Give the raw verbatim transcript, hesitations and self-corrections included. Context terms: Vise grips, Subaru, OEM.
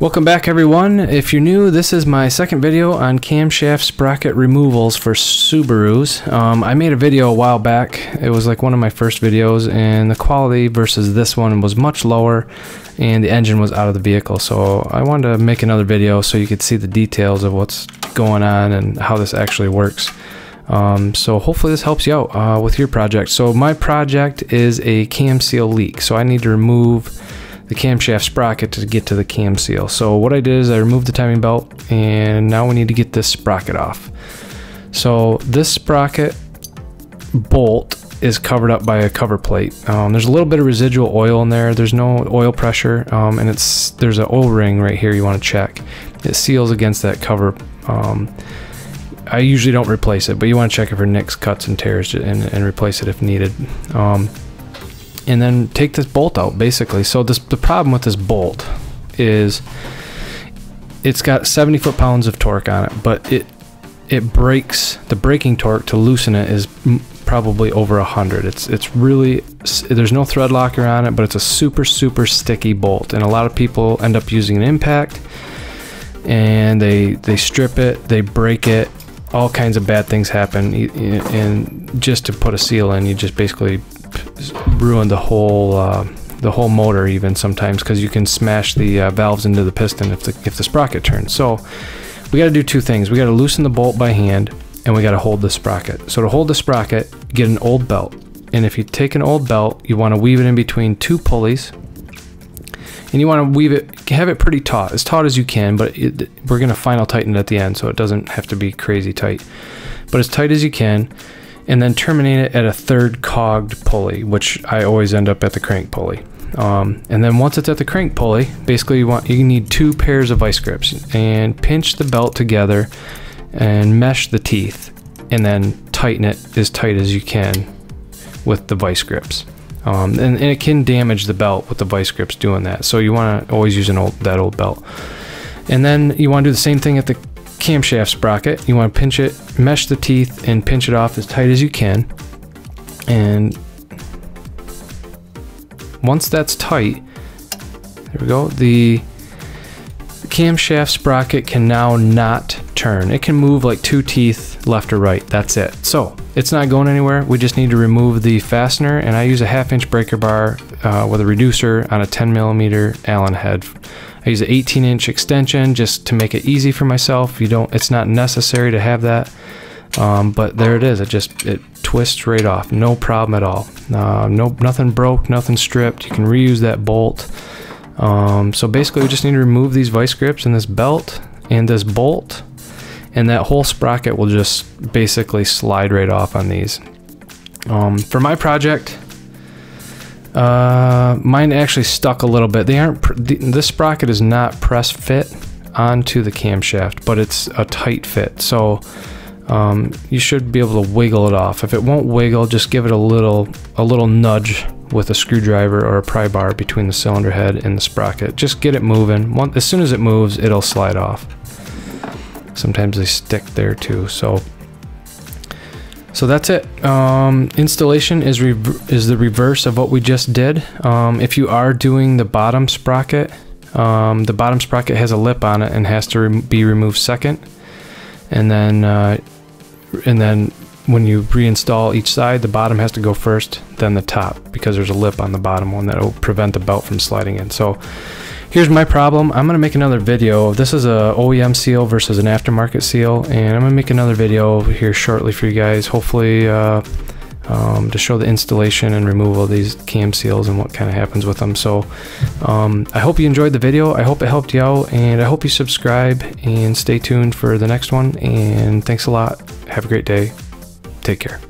Welcome back, everyone. If you're new, this is my second video on camshaft sprocket removals for Subarus. Um, I made a video a while back. It was like one of my first videos, and the quality versus this one was much lower, and the engine was out of the vehicle. So I wanted to make another video so you could see the details of what's going on and how this actually works. Um, so hopefully this helps you out uh, with your project. So my project is a cam seal leak. So I need to remove the camshaft sprocket to get to the cam seal. So what I did is I removed the timing belt, and now we need to get this sprocket off. So this sprocket bolt is covered up by a cover plate. Um, there's a little bit of residual oil in there. There's no oil pressure, um, and it's there's an O-ring right here you want to check. It seals against that cover. Um, I usually don't replace it, but you want to check it for nicks, cuts, and tears, and, and replace it if needed. Um, and then take this bolt out, basically. So this, the problem with this bolt is it's got seventy foot-pounds of torque on it, but it it breaks. The braking torque to loosen it is probably over one hundred. It's it's really, there's no thread locker on it, but it's a super, super sticky bolt, and a lot of people end up using an impact, and they, they strip it, they break it, all kinds of bad things happen, and just to put a seal in, you just basically ruin the whole uh, the whole motor, even sometimes, because you can smash the uh, valves into the piston if the if the sprocket turns. So we got to do two things. We got to loosen the bolt by hand, and we got to hold the sprocket. So to hold the sprocket, get an old belt, and if you take an old belt, you want to weave it in between two pulleys, and you want to weave it, have it pretty taut, as taut as you can, but it, we're going to final tighten it at the end, so it doesn't have to be crazy tight, but as tight as you can. And then terminate it at a third cogged pulley, which I always end up at the crank pulley. Um, and then once it's at the crank pulley, basically you want you need two pairs of vice grips, and pinch the belt together and mesh the teeth, and then tighten it as tight as you can with the vice grips. Um, and, and it can damage the belt with the vice grips doing that, so you want to always use an old that old belt. And then you want to do the same thing at the camshaft sprocket. You want to pinch it, mesh the teeth, and pinch it off as tight as you can. And once that's tight, there we go, the camshaft sprocket can now not turn. It can move like two teeth left or right. That's it. So it's not going anywhere. We just need to remove the fastener, and I use a half inch breaker bar uh, with a reducer on a ten millimeter Allen head. I use an eighteen inch extension just to make it easy for myself. You don't, it's not necessary to have that, um, but there it is. It just it twists right off, no problem at all. Uh, no, nothing broke, nothing stripped. You can reuse that bolt. Um, so basically, we just need to remove these vice grips and this belt and this bolt, and that whole sprocket will just basically slide right off on these. Um, for my project, Uh, mine actually stuck a little bit. They aren't. Pr this sprocket is not press fit onto the camshaft, but it's a tight fit, so um, you should be able to wiggle it off. If it won't wiggle, just give it a little, a little nudge with a screwdriver or a pry bar between the cylinder head and the sprocket. Just get it moving. One, as soon as it moves, it'll slide off. Sometimes they stick there too. So. So that's it. Um, installation is, re is the reverse of what we just did. Um, if you are doing the bottom sprocket, um, the bottom sprocket has a lip on it and has to re be removed second. And then, uh, and then when you reinstall each side, the bottom has to go first, then the top, because there's a lip on the bottom one that will prevent the belt from sliding in. So here's my problem. I'm gonna make another video. This is a O E M seal versus an aftermarket seal, and I'm gonna make another video here shortly for you guys, hopefully uh, um, to show the installation and removal of these cam seals and what kind of happens with them. So um, I hope you enjoyed the video. I hope it helped you out, and I hope you subscribe and stay tuned for the next one. And thanks a lot. Have a great day. Take care.